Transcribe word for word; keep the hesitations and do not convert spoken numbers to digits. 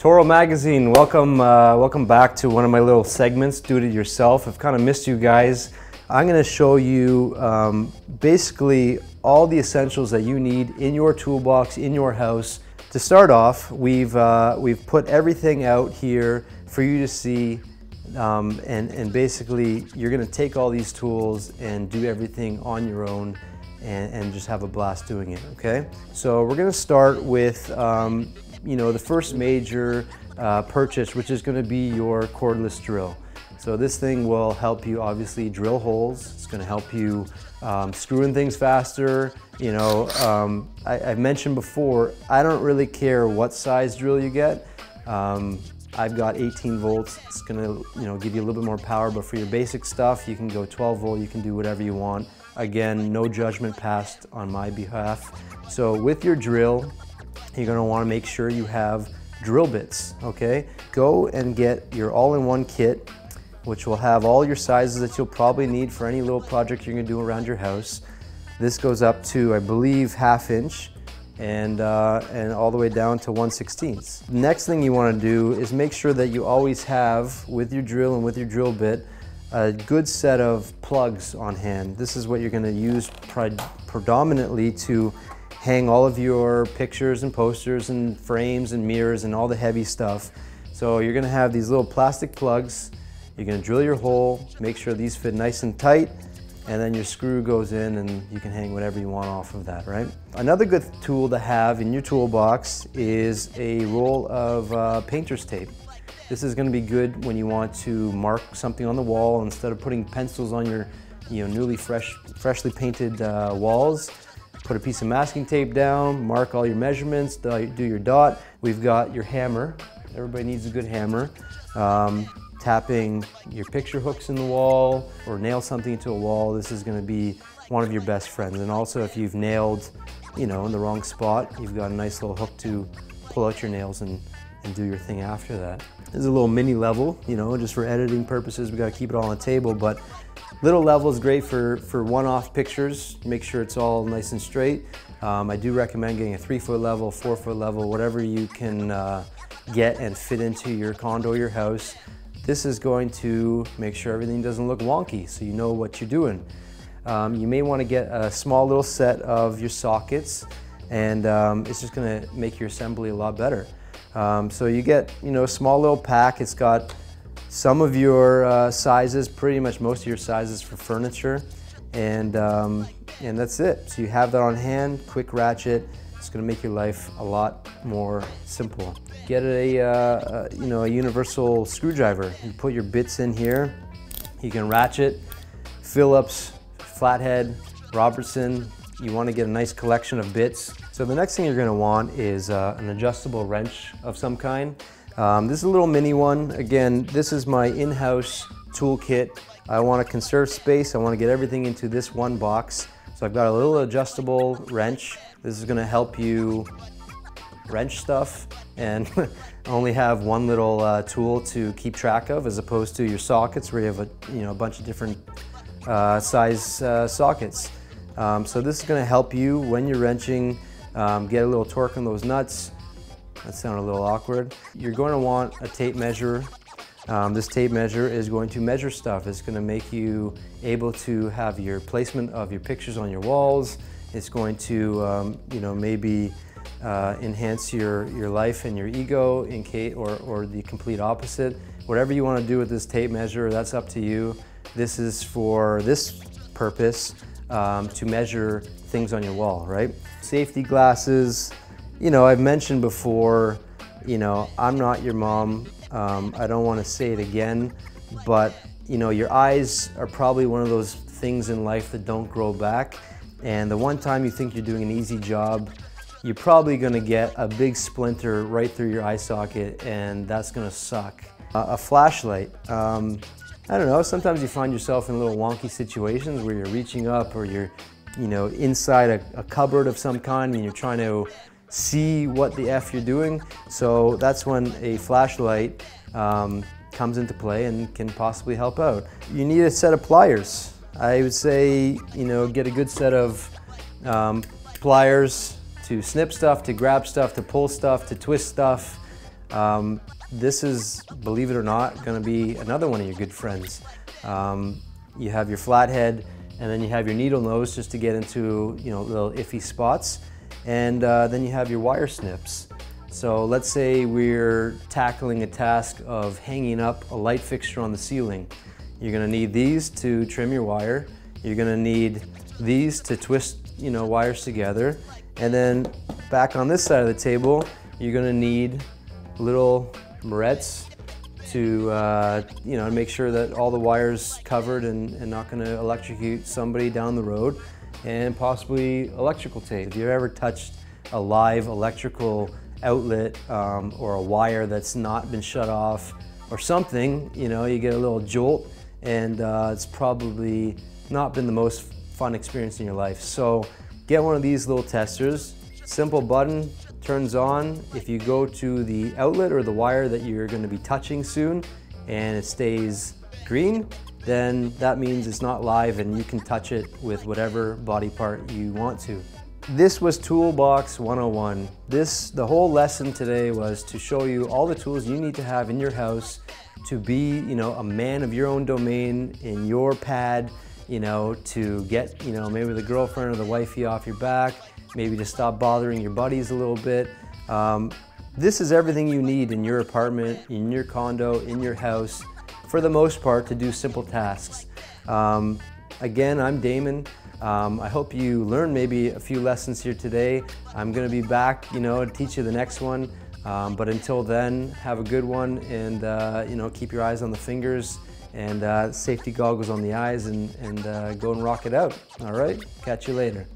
Toro Magazine, welcome, uh, welcome back to one of my little segments, Do It Yourself. I've kind of missed you guys. I'm going to show you um, basically all the essentials that you need in your toolbox, in your house. To start off, we've, uh, we've put everything out here for you to see, um, and, and basically you're going to take all these tools and do everything on your own and, and just have a blast doing it, okay? So we're going to start with um, you know, the first major uh, purchase, which is going to be your cordless drill. So this thing will help you obviously drill holes. It's gonna help you um, screw in things faster. You know, um, I, I mentioned before, I don't really care what size drill you get. Um, I've got eighteen volts. It's gonna, you know, give you a little bit more power, but for your basic stuff, you can go twelve volt, you can do whatever you want. Again, no judgment passed on my behalf. So with your drill, you're gonna wanna make sure you have drill bits, okay? Go and get your all-in-one kit, which will have all your sizes that you'll probably need for any little project you're gonna do around your house. This goes up to, I believe, half inch and, uh, and all the way down to one sixteenth. Next thing you wanna do is make sure that you always have, with your drill and with your drill bit, a good set of plugs on hand. This is what you're gonna use predominantly to hang all of your pictures and posters and frames and mirrors and all the heavy stuff. So you're gonna have these little plastic plugs. You're gonna drill your hole, make sure these fit nice and tight, and then your screw goes in and you can hang whatever you want off of that, right? Another good tool to have in your toolbox is a roll of uh, painter's tape. This is gonna be good when you want to mark something on the wall. Instead of putting pencils on your you know, newly fresh, freshly painted uh, walls, put a piece of masking tape down, mark all your measurements, do your dot. We've got your hammer. Everybody needs a good hammer. Um, tapping your picture hooks in the wall or nail something into a wall, this is gonna be one of your best friends. And also if you've nailed, you know, in the wrong spot, you've got a nice little hook to pull out your nails and, and do your thing after that. This is a little mini level, you know, just for editing purposes, we gotta keep it all on the table, but little level is great for, for one-off pictures. Make sure it's all nice and straight. Um, I do recommend getting a three-foot level, four-foot level, whatever you can uh, get and fit into your condo, your house. This is going to make sure everything doesn't look wonky, so you know what you're doing. Um, you may want to get a small little set of your sockets, and um, it's just going to make your assembly a lot better. Um, so you get, you know, a small little pack. It's got some of your uh, sizes, pretty much most of your sizes for furniture, and um, and that's it. So you have that on hand. Quick ratchet. It's going to make your life a lot more simple. Get a, uh, a you know a universal screwdriver. You put your bits in here. You can ratchet, Phillips, flathead, Robertson. You want to get a nice collection of bits. So the next thing you're going to want is uh, an adjustable wrench of some kind. Um, this is a little mini one. Again, this is my in-house toolkit. I want to conserve space. I want to get everything into this one box. So I've got a little adjustable wrench. This is gonna help you wrench stuff and only have one little uh, tool to keep track of, as opposed to your sockets where you have a, you know, a bunch of different uh, size uh, sockets. Um, so this is gonna help you when you're wrenching, um, get a little torque on those nuts. That sounded a little awkward. You're gonna want a tape measure. Um, this tape measure is going to measure stuff. It's going to make you able to have your placement of your pictures on your walls. It's going to, um, you know, maybe uh, enhance your, your life and your ego, in case, or, or the complete opposite. Whatever you want to do with this tape measure, that's up to you. This is for this purpose, um, to measure things on your wall, right? Safety glasses, you know, I've mentioned before, you know, I'm not your mom. Um, I don't want to say it again, but you know, your eyes are probably one of those things in life that don't grow back. And the one time you think you're doing an easy job, you're probably going to get a big splinter right through your eye socket, and that's going to suck. Uh, a flashlight. Um, I don't know, sometimes you find yourself in little wonky situations where you're reaching up or you're, you know, inside a, a cupboard of some kind and you're trying to see what the F you're doing. So that's when a flashlight um, comes into play and can possibly help out. You need a set of pliers. I would say, you know, get a good set of um, pliers to snip stuff, to grab stuff, to pull stuff, to twist stuff. Um, this is, believe it or not, going to be another one of your good friends. Um, you have your flathead, and then you have your needle nose just to get into, you know, little iffy spots, and uh, then you have your wire snips. So let's say we're tackling a task of hanging up a light fixture on the ceiling. You're going to need these to trim your wire. You're going to need these to twist, you know, wires together. And then back on this side of the table, you're going to need little morettes to, uh, you know, make sure that all the wires covered and, and not going to electrocute somebody down the road, and possibly electrical tape. If you've ever touched a live electrical outlet um, or a wire that's not been shut off or something, you know, you get a little jolt, and uh, it's probably not been the most fun experience in your life. So get one of these little testers. Simple button, turns on. If you go to the outlet or the wire that you're going to be touching soon and it stays green, then that means it's not live and you can touch it with whatever body part you want to. This was Toolbox one oh one. This, the whole lesson today was to show you all the tools you need to have in your house to be, you know, a man of your own domain in your pad, you know, to get, you know, maybe the girlfriend or the wifey off your back, maybe to stop bothering your buddies a little bit. Um, this is everything you need in your apartment, in your condo, in your house, for the most part, to do simple tasks. Um, again, I'm Damon. Um, I hope you learned maybe a few lessons here today. I'm going to be back, you know, to teach you the next one. Um, but until then, have a good one, and, uh, you know, keep your eyes on the fingers and uh, safety goggles on the eyes, and, and uh, go and rock it out. All right? Catch you later.